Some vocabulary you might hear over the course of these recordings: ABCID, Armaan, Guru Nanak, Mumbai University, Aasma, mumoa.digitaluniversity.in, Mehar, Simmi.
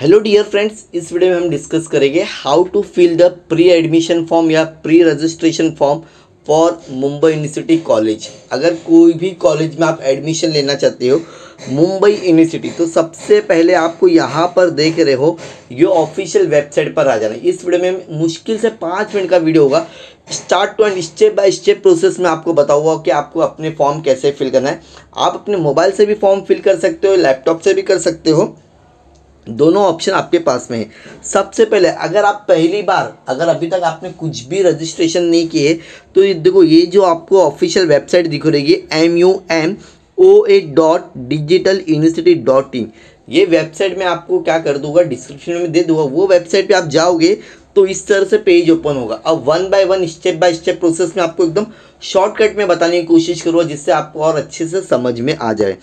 Hello dear friends, इस video में हम डिस्कस करेंगे how to fill the pre admission form या pre registration form for Mumbai university college. अगर कोई भी कॉलेज में आप एडमिशन लेना चाहते हो मुंबई यूनिवर्सिटी, तो सबसे पहले आपको यहाँ पर देख रहे हो ये ऑफिशियल वेबसाइट पर आ जाना। इस वीडियो में मुश्किल से 5 मिनट का वीडियो होगा। Start to end step by step process में आपको बताऊंगा कि आपको अपने फॉर्म कैसे फिल करना है। आप अपने मोबाइल से भी फॉर्म फिल कर सकते हो, लैपटॉप से भी कर सकते हो, दोनों ऑप्शन आपके पास में है। सबसे पहले अगर आप पहली बार, अगर अभी तक आपने कुछ भी रजिस्ट्रेशन नहीं किए, तो ये देखो, ये जो आपको ऑफिशियल वेबसाइट दिख रही है mumoa.digitaluniversity.in, ये वेबसाइट में आपको क्या कर दूंगा, डिस्क्रिप्शन में दे दूंगा। वो वेबसाइट पे आप जाओगे तो इस तरह से पेज ओपन होगा। अब 1 by 1 step by step process में आपको एकदम शॉर्टकट में बताने की कोशिश करूँगा, जिससे आपको और अच्छे से समझ में आ जाए।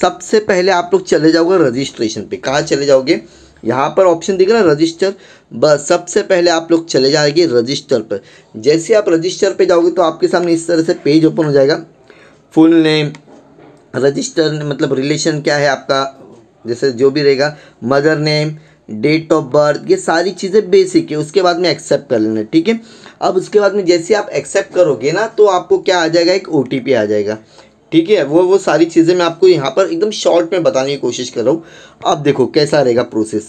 सबसे पहले आप लोग चले जाओगे रजिस्ट्रेशन पे। कहाँ चले जाओगे, यहाँ पर ऑप्शन दिख रहा है रजिस्टर। बस सबसे पहले आप लोग चले जाएंगे रजिस्टर पर। जैसे आप रजिस्टर पर जाओगे तो आपके सामने इस तरह से पेज ओपन हो जाएगा। फुल नेम, रजिस्टर मतलब रिलेशन क्या है आपका, जैसे जो भी रहेगा, mother name, date of birth, ये सारी चीज़ें बेसिक है। उसके बाद में एक्सेप्ट कर लेना, ठीक है। अब उसके बाद में जैसे आप एक्सेप्ट करोगे ना, तो आपको क्या आ जाएगा, एक ओटीपी आ जाएगा, ठीक है। वो सारी चीज़ें मैं आपको यहाँ पर एकदम शॉर्ट में बताने की कोशिश कर रहा हूँ। अब देखो कैसा रहेगा प्रोसेस।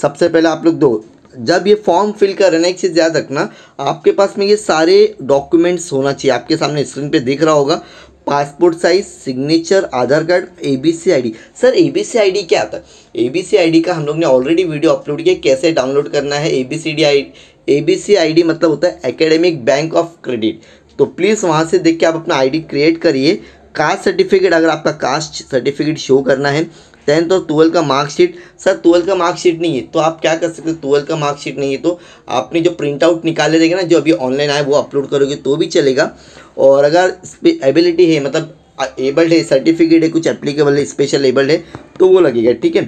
सबसे पहले आप लोग दो, जब ये फॉर्म फिल कर रहे ना, एक चीज़ याद रखना, आपके पास में ये सारे डॉक्यूमेंट्स होना चाहिए। आपके सामने स्क्रीन पर दिख रहा होगा, passport size, signature, Aadhaar card, ABCID। Sir ABCID क्या आता है? ABCID का हम लोग ने ऑलरेडी वीडियो अपलोड किया, कैसे डाउनलोड करना है। ABCID मतलब होता है एकेडमिक बैंक ऑफ क्रेडिट। तो प्लीज़ वहां से देख के आप अपना आईडी क्रिएट करिए। कास्ट सर्टिफिकेट, अगर आपका कास्ट सर्टिफिकेट शो करना है, 10th और 12 का मार्कशीट। सर 12 का मार्कशीट नहीं है तो आप क्या कर सकते हो, 12 का मार्कशीट नहीं है तो आपने जो प्रिंट आउट निकाले रहेगा ना, जो अभी ऑनलाइन आए, वो अपलोड करोगे तो भी चलेगा। और अगर एबिलिटी है, मतलब एबल्ड है, सर्टिफिकेट है, कुछ एप्लीकेबल है, स्पेशल एबल्ड है, तो वो लगेगा, ठीक है।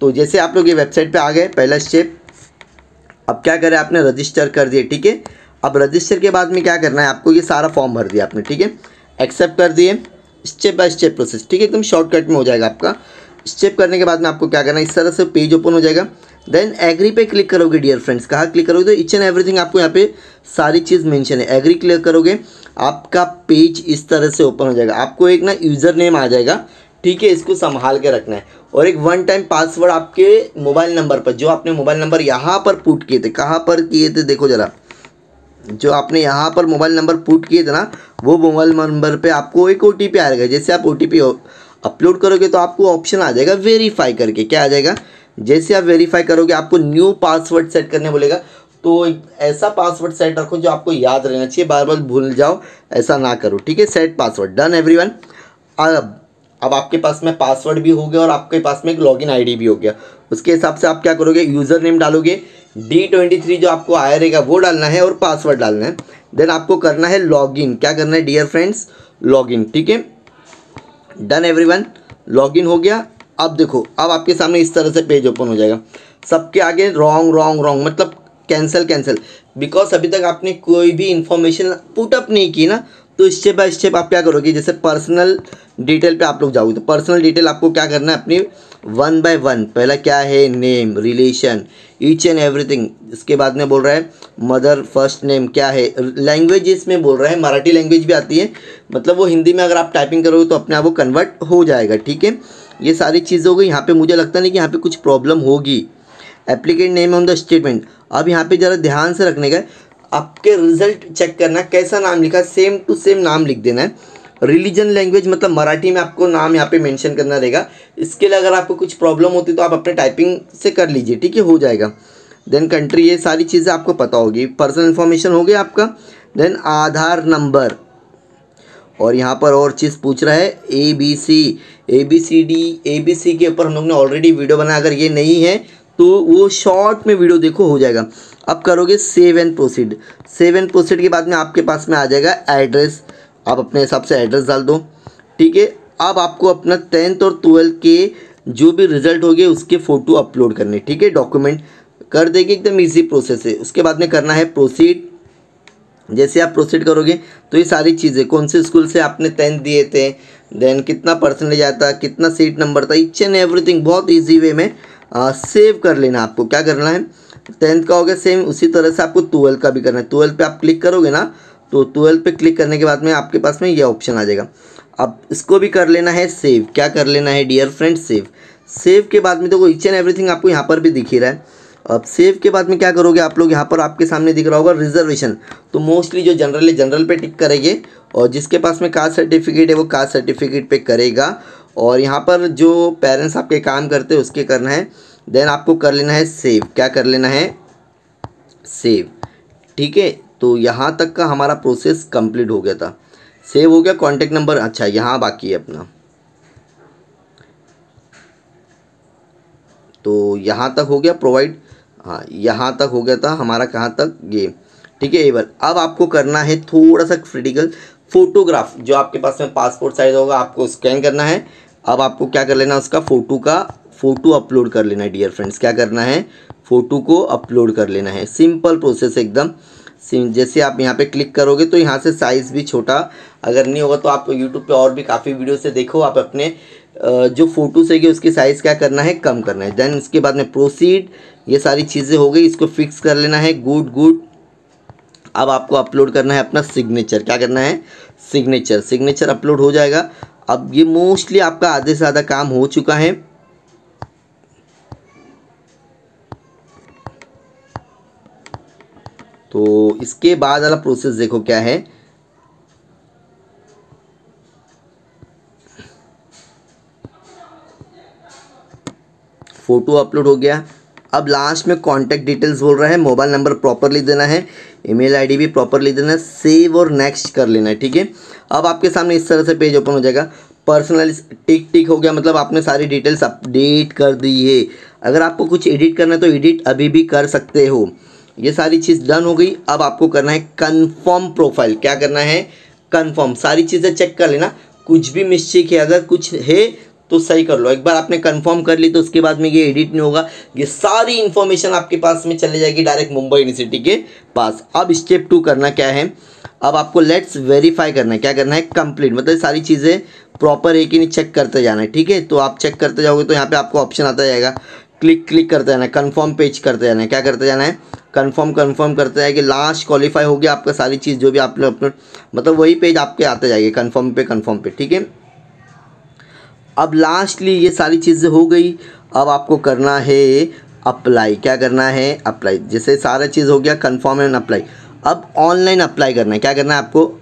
तो जैसे आप लोग ये वेबसाइट पर आ गए, पहला स्टेप। अब क्या करें, आपने रजिस्टर कर दिए, ठीक है। अब रजिस्टर के बाद में क्या करना है, आपको ये सारा फॉर्म भर दिया आपने, ठीक है, एक्सेप्ट कर दिए। स्टेप बाय स्टेप प्रोसेस, ठीक है, एकदम शॉर्टकट में हो जाएगा आपका। स्टेप करने के बाद में आपको क्या करना है, इस तरह से पेज ओपन हो जाएगा। देन एग्री पे क्लिक करोगे डियर फ्रेंड्स। कहाँ क्लिक करोगे, तो इच एंड एवरीथिंग आपको यहाँ पे सारी चीज़ मेंशन है। एग्री क्लिक करोगे, आपका पेज इस तरह से ओपन हो जाएगा। आपको एक ना यूज़र नेम आ जाएगा, ठीक है, इसको संभाल के रखना है। और एक 1 टाइम पासवर्ड आपके मोबाइल नंबर पर, जो आपने मोबाइल नंबर यहाँ पर पुट किए थे। कहाँ पर किए थे, देखो ज़रा, जो आपने यहाँ पर मोबाइल नंबर पुट किए थे ना, वो मोबाइल नंबर पर आपको एक OTP आ जाएगा। जैसे आप OTP अपलोड करोगे तो आपको ऑप्शन आ जाएगा वेरीफाई करके। क्या आ जाएगा, जैसे आप वेरीफाई करोगे आपको न्यू पासवर्ड सेट करने बोलेगा। तो एक ऐसा पासवर्ड सेट रखो जो आपको याद रहना चाहिए, बार बार भूल जाओ, ऐसा ना करो, ठीक है। Set password, done everyone. अब आपके पास में पासवर्ड भी हो गया और आपके पास में एक लॉगिन आईडी भी हो गया। उसके हिसाब से आप क्या करोगे, यूज़र नेम डालोगे, D23 जो आपको आया रहेगा वो डालना है और पासवर्ड डालना है। देन आपको करना है लॉगिन। क्या करना है डियर फ्रेंड्स, लॉगिन, ठीक है, डन एवरीवन। लॉगिन हो गया। अब देखो, अब आपके सामने इस तरह से पेज ओपन हो जाएगा। सबके आगे रॉन्ग रॉन्ग रॉन्ग, मतलब कैंसिल कैंसिल, बिकॉज अभी तक आपने कोई भी इन्फॉर्मेशन पुटअप नहीं की ना। तो स्टेप बाय स्टेप आप क्या करोगे, जैसे पर्सनल डिटेल पे आप लोग जाओगे तो पर्सनल डिटेल आपको क्या करना है अपनी 1 बाय 1। पहला क्या है, name, relation, each and everything. इसके बाद में बोल रहा है मदर फर्स्ट नेम क्या है, लैंग्वेज इसमें बोल रहा है मराठी लैंग्वेज भी आती है, मतलब वो हिंदी में अगर आप टाइपिंग करोगे तो अपने आप वो कन्वर्ट हो जाएगा, ठीक है। ये सारी चीज़ हो गई। यहाँ पे मुझे लगता नहीं कि यहाँ पे कुछ प्रॉब्लम होगी। Applicant name on the statement, अब यहाँ पे ज़रा ध्यान से रखने का, आपके रिजल्ट चेक करना कैसा नाम लिखा, सेम टू सेम नाम लिख देना है। रिलीजन लैंग्वेज मतलब मराठी में आपको नाम यहाँ पे मेंशन करना रहेगा। इसके लिए अगर आपको कुछ प्रॉब्लम होती तो आप अपने टाइपिंग से कर लीजिए, ठीक है, हो जाएगा। देन कंट्री, ये सारी चीज़ें आपको पता होगी। पर्सनल इन्फॉर्मेशन हो गया आपका। देन आधार नंबर, और यहाँ पर और चीज़ पूछ रहा है ABCD के ऊपर हम लोग ने ऑलरेडी वीडियो बनाया, अगर ये नहीं है तो वो शॉर्ट में वीडियो देखो, हो जाएगा। अब करोगे save and proceed. Save and proceed के बाद में आपके पास में आ जाएगा एड्रेस, आप अपने हिसाब से एड्रेस डाल दो, ठीक है। अब आपको अपना 10th और 12th के जो भी रिजल्ट हो गए उसके फ़ोटो अपलोड करने, ठीक है, डॉक्यूमेंट कर देगी, एकदम ईजी प्रोसेस है। उसके बाद में करना है प्रोसीड। जैसे आप प्रोसीड करोगे तो ये सारी चीज़ें, कौन से स्कूल से आपने 10th दिए थे, देन कितना परसेंटेज आया था, कितना सीट नंबर था, इच एंड एवरीथिंग बहुत ईजी वे में सेव कर लेना। आपको क्या करना है, टेंथ का हो गया, सेम उसी तरह से आपको ट्वेल्थ का भी करना है। ट्वेल्थ पे आप क्लिक करोगे ना, तो ट्वेल्थ पे क्लिक करने के बाद में आपके पास में ये ऑप्शन आ जाएगा। अब इसको भी कर लेना है सेव। क्या कर लेना है डियर फ्रेंड, सेव। सेव के बाद में देखो ईच एंड एवरीथिंग आपको यहाँ पर भी दिख ही रहा है। अब सेव के बाद में क्या करोगे आप लोग, यहाँ पर आपके सामने दिख रहा होगा रिजर्वेशन। तो मोस्टली जो जनरल है जनरल पे टिक करेंगे, और जिसके पास में कास्ट सर्टिफिकेट है वो कास्ट सर्टिफिकेट पे करेगा, और यहाँ पर जो पेरेंट्स आपके काम करते हैं उसके करना है। देन आपको कर लेना है सेव। क्या कर लेना है, सेव। ठीक है, तो यहाँ तक का हमारा प्रोसेस कंप्लीट हो गया था, सेव हो गया। कॉन्टैक्ट नंबर अच्छा यहाँ बाकी है अपना, तो यहाँ तक हो गया प्रोवाइड। हाँ यहाँ तक हो गया था हमारा, कहाँ तक ये, ठीक है ये बार। अब आपको करना है थोड़ा सा क्रिटिकल, फ़ोटोग्राफ जो आपके पास में पासपोर्ट साइज होगा आपको स्कैन करना है। अब आपको क्या कर लेना, उसका फ़ोटो अपलोड कर लेना है डियर फ्रेंड्स। क्या करना है, फ़ोटो को अपलोड कर लेना है। सिंपल प्रोसेस एकदम। जैसे आप यहाँ पे क्लिक करोगे तो यहाँ से साइज़ भी छोटा, अगर नहीं होगा तो आप यूट्यूब पे और भी काफ़ी वीडियो से देखो, आप अपने जो फ़ोटोस है उसकी साइज़ क्या करना है, कम करना है। देन उसके बाद में प्रोसीड, ये सारी चीज़ें हो गई, इसको फिक्स कर लेना है। गुड। अब आपको अपलोड करना है अपना सिग्नेचर। क्या करना है, सिग्नेचर। सिग्नेचर अपलोड हो जाएगा। अब ये मोस्टली आपका आधे से आधा काम हो चुका है। तो इसके बाद वाला प्रोसेस देखो क्या है। फ़ोटो अपलोड हो गया। अब लास्ट में कॉन्टैक्ट डिटेल्स बोल रहा है, मोबाइल नंबर प्रॉपरली देना है, ईमेल आईडी भी प्रॉपरली देना है, सेव और नेक्स्ट कर लेना है। ठीक है, अब आपके सामने इस तरह से पेज ओपन हो जाएगा। पर्सनल टिक हो गया, मतलब आपने सारी डिटेल्स अपडेट कर दी है। अगर आपको कुछ एडिट करना है तो एडिट अभी भी कर सकते हो। ये सारी चीज़ डन हो गई। अब आपको करना है कंफर्म प्रोफाइल। क्या करना है, कंफर्म। सारी चीज़ें चेक कर लेना, कुछ भी मिस्टेक है अगर कुछ है तो सही कर लो। एक बार आपने कंफर्म कर ली तो उसके बाद में ये एडिट नहीं होगा। ये सारी इन्फॉर्मेशन आपके पास में चले जाएगी डायरेक्ट मुंबई यूनिवर्सिटी के पास। अब स्टेप 2 करना क्या है, अब आपको लेट्स वेरीफाई करना है। क्या करना है, कंप्लीट, मतलब सारी चीज़ें प्रॉपर है कि नहीं चेक करते जाना है। ठीक है, तो आप चेक करते जाओगे तो यहाँ पर आपको ऑप्शन आता जाएगा, क्लिक करते जाना है, कन्फर्म पेज करते जाना है। क्या करते जाना है, कंफर्म करते हैं कि लास्ट क्वालिफाई हो गया आपका। सारी चीज़ जो भी आपने अपलोड, मतलब वही पेज आपके आते जाएगी कंफर्म पे। ठीक है, अब लास्टली ये सारी चीज़ें हो गई। अब आपको करना है अप्लाई। क्या करना है, अप्लाई। जैसे सारा चीज़ हो गया, कंफर्म एंड अप्लाई। अब ऑनलाइन अप्लाई करना है। क्या करना है आपको,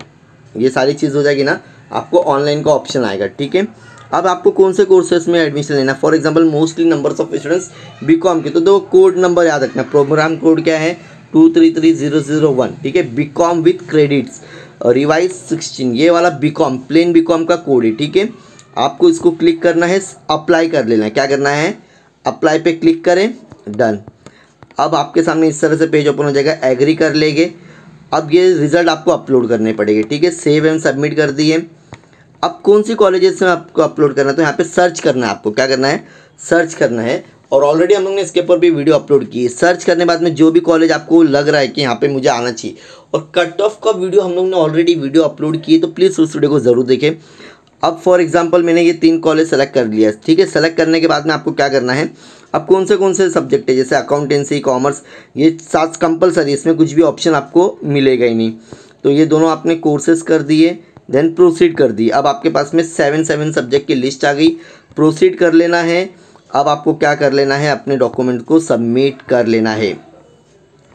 ये सारी चीज़ हो जाएगी ना, आपको ऑनलाइन का ऑप्शन आएगा। ठीक है, अब आपको कौन से कोर्सेज में एडमिशन लेना है। For example mostly numbers of students BCom के, तो दो कोड नंबर याद रखना। प्रोग्राम कोड क्या है, 233001। ठीक है, बीकॉम विथ क्रेडिट्स रिवाइज 16, ये वाला बीकॉम प्लेन बीकॉम का कोड है। ठीक है, आपको इसको क्लिक करना है, अप्लाई कर लेना है। क्या करना है, अप्लाई पे क्लिक करें, डन। अब आपके सामने इस तरह से पेज ओपन हो जाएगा, एग्री कर लेंगे। अब ये रिजल्ट आपको अपलोड करने पड़ेंगे। ठीक है, सेव एंड सबमिट कर दिए। अब कौन सी कॉलेजेस में आपको अपलोड करना है, तो यहाँ पे सर्च करना है आपको। क्या करना है, सर्च करना है, और ऑलरेडी हम लोग ने इसके ऊपर भी वीडियो अपलोड की है। सर्च करने के बाद में जो भी कॉलेज आपको लग रहा है कि यहाँ पे मुझे आना चाहिए, और कट ऑफ का वीडियो हम लोग ने ऑलरेडी वीडियो अपलोड की है, तो प्लीज़ उस वीडियो को ज़रूर देखें। अब फॉर एग्जाम्पल मैंने ये 3 कॉलेज सेलेक्ट कर लिया। ठीक है, सेलेक्ट करने के बाद में आपको क्या करना है, अब कौन से सब्जेक्ट है, जैसे अकाउंटेंसी, कॉमर्स, ये 7 कंपलसरी, इसमें कुछ भी ऑप्शन आपको मिलेगा ही नहीं। तो ये दोनों आपने कोर्सेज कर दिए, देन प्रोसीड कर दी। अब आपके पास में 7 सब्जेक्ट की लिस्ट आ गई, प्रोसीड कर लेना है। अब आपको क्या कर लेना है, अपने डॉक्यूमेंट को सबमिट कर लेना है।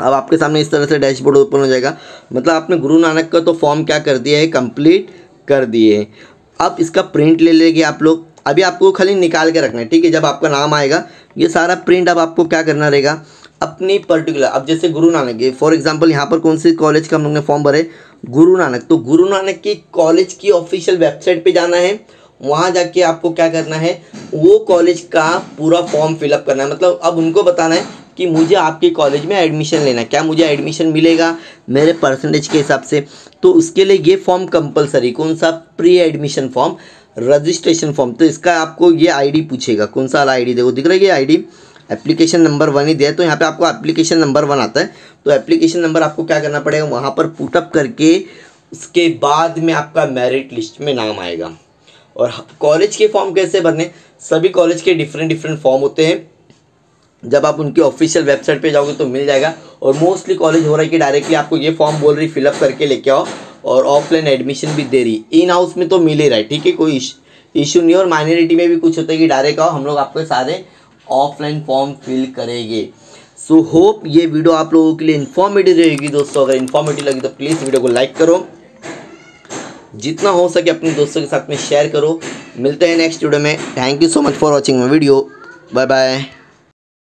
अब आपके सामने इस तरह से डैशबोर्ड ओपन हो जाएगा, मतलब आपने गुरु नानक का तो फॉर्म क्या कर दिया है, कंप्लीट कर दिए। अब इसका प्रिंट ले लेंगे आप लोग। अभी आपको खाली निकाल के रखना है। ठीक है, जब आपका नाम आएगा ये सारा प्रिंट अब आपको क्या करना रहेगा, अपनी पर्टिकुलर, अब जैसे गुरु नानक है फॉर एग्जांपल, यहाँ पर कौन से कॉलेज का हम लोग ने फॉर्म भरे, गुरु नानक, तो गुरु नानक की कॉलेज की ऑफिशियल वेबसाइट पे जाना है। वहाँ जाके आपको क्या करना है, वो कॉलेज का पूरा फॉर्म फिलअप करना है। मतलब अब उनको बताना है कि मुझे आपके कॉलेज में एडमिशन लेना है, क्या मुझे एडमिशन मिलेगा मेरे परसेंटेज के हिसाब से। तो उसके लिए ये फॉर्म कंपलसरी, कौन सा, pre admission form, registration form. तो इसका आपको ये आईडी पूछेगा, कौन सा वाला आईडी, देखो दिख रहा है ये आईडी, एप्लीकेशन नंबर 1 ही दिया है। तो यहाँ पे आपको एप्लीकेशन नंबर 1 आता है, तो एप्लीकेशन नंबर आपको क्या करना पड़ेगा, वहाँ पर पुटअप करके उसके बाद में आपका मेरिट लिस्ट में नाम आएगा। और कॉलेज के फॉर्म कैसे भरने, सभी कॉलेज के डिफरेंट फॉर्म होते हैं। जब आप उनके ऑफिशियल वेबसाइट पे जाओगे तो मिल जाएगा। और मोस्टली कॉलेज हो रहा है कि डायरेक्टली आपको ये फॉर्म बोल रही फिलअप करके लेके आओ और ऑफलाइन एडमिशन भी दे रही, इन हाउस में तो मिल ही रहा है, ठीक है, कोई इशू नहीं। और माइनॉरिटी में भी कुछ होता है कि डायरेक्ट आओ, हम लोग आपके सारे ऑफलाइन फॉर्म फिल करेंगे। सो होप ये वीडियो आप लोगों के लिए इन्फॉर्मेटिव रहेगी दोस्तों। अगर इन्फॉर्मेटिव लगी तो प्लीज़ वीडियो को लाइक करो, जितना हो सके अपने दोस्तों के साथ में शेयर करो। मिलते हैं नेक्स्ट वीडियो में। Thank you so much for watching my video. Bye bye.